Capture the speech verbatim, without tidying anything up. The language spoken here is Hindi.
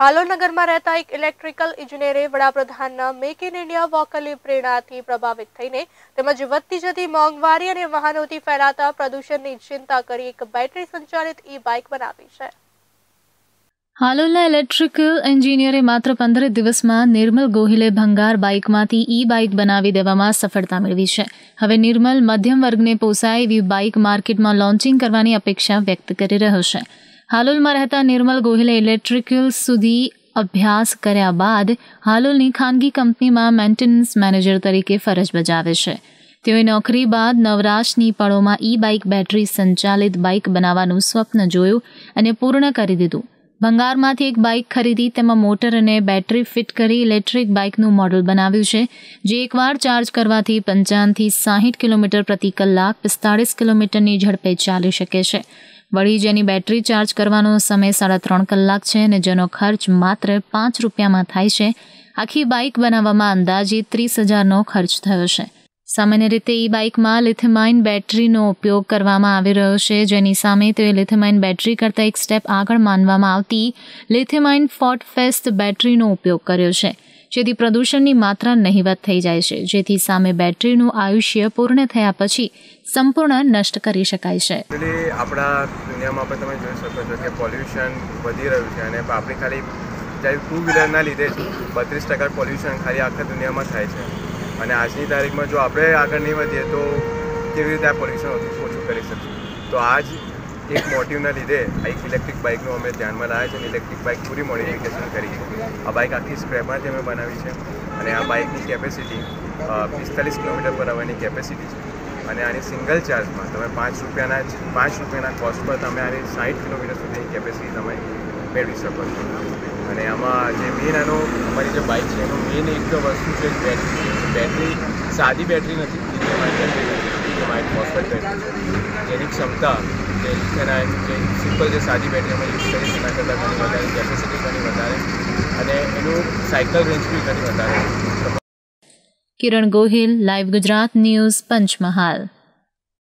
हालोल नगर में रहता एक इलेक्ट्रिकल इंजीनियरे वडाप्रधानना मेक इन इंडिया वॉकली प्रेरणाथी प्रभावित थईने તેમજ વધતી જતી મોંઘવારી અને વાહનોથી ફેલાતા પ્રદૂષણની ચિંતા કરી એક બેટરી સંચાલિત ઈ બાઇક બનાવી છે। હાલોલના ઇલેક્ટ્રિકલ એન્જિનિયરે માત્ર પંદર દિવસમાં નિર્મલ ગોહિલે ભંગાર બાઇકમાંથી ઈ બાઇક બનાવી દેવામાં સફળતા મેળવી છે। હવે નિર્મલ મધ્યમ વર્ગને પોસાય એવી બાઇક માર્કેટમાં લોન્ચિંગ કરવાની અપેક્ષા વ્યક્ત કરી રહ્યો છે। हालोल में रहता निर्मल गोहिले इलेक्ट्रिकल सुधी अभ्यास कर्या बाद हालोलनी खानगी कंपनी में मेंटेनेंस मैनेजर तरीके फरज बजावे छे। तेओए नौकरी बाद नवराशनी पड़ों में ई बाइक बैटरी संचालित बाइक बनावानुं स्वप्न जोयुं अने पूर्ण करी दीधुं। भंगारमांथी एक बाइक खरीदी तेमां मोटर अने बेटरी फिट करी इलेक्ट्रिक बाइकनुं मॉडल बनाव्युं छे, जे एकवार चार्ज करवाथी पंचावन थी साठ किलोमीटर प्रति कलाक पिस्तालीस किलोमीटरनी झड़पे चाली शके छे। वड़ी जेनी बेटरी चार्ज करवानो समय साढ़ा त्रण कलाक छे ने जेनो खर्च मात्र पांच रुपया में थाय छे। आखी बाइक बनाववामां अंदाजे तीस हज़ार नो खर्च थयो छे। सामान्य रीते ई बाइक में लिथिमाइन बेटरीनो उपयोग करवामां आवी रह्यो छे, जेनी सामे ते लिथिमाइन बेटरी करता एक स्टेप आगळ मानवामां आवती लिथिमाइन फॉस्फेट बेटरीनो उपयोग कर्यो छे, जेथी प्रदूषणनी मात्रा नहीवत थई जाय छे, जेथी सामे बेटरीनुं आयुष्य पूर्ण थया पछी संपूर्ण नष्ट करी शकाय छे। એટલે આપડા દુનિયામાં પણ તમે જોઈ શકો છો કે પોલ્યુશન વધી રહ્યું છે અને આપણે ખાલી ટુ વ્હીલરના લીધે બત્રીસ ટકા પોલ્યુશન ખાલી આખા દુનિયામાં થાય છે અને આજની તારીખમાં જો આપણે આગળ નહીં વધીએ તો કેવી રીતે આ પોલ્યુશન ઓછું કરી શકીએ? તો આજ एक मोटिवना लीधे एक इलेक्ट्रिक बाइक नो अमे ध्यान में लाया है। इलेक्ट्रिक बाइक पूरी मॉडिफिकेशन करी है। आ बाइक आखी स्क्रैप में अमे बनावी है और आ बाइक की कैपेसिटी पिस्तालीस किलोमीटर पर आवर की कैपेसिटी है और आनी सिंगल चार्ज में तमे पांच रुपयाना पांच रुपयाना कॉस्ट पर तमे आनी साठ किलोमीटर सुधीनी कैपेसिटी तमे मेळवी शको छो। अने आमां जे मेन आनो अमारी जे बाइक है एनो मेन एक वस्तु छे बेटरी। बेटरी सादी बेटरी नथी, जेनी क्षमता जे लिथियम जे सिंपल जो सादी बैटरी में यूज करी एना करता घनी वधारे कैपेसिटी घनी वधारे अने एनु साइकिल रेंज भी घनी वधारे। Kiran Gohil, live Gujarat news, Panchmahal.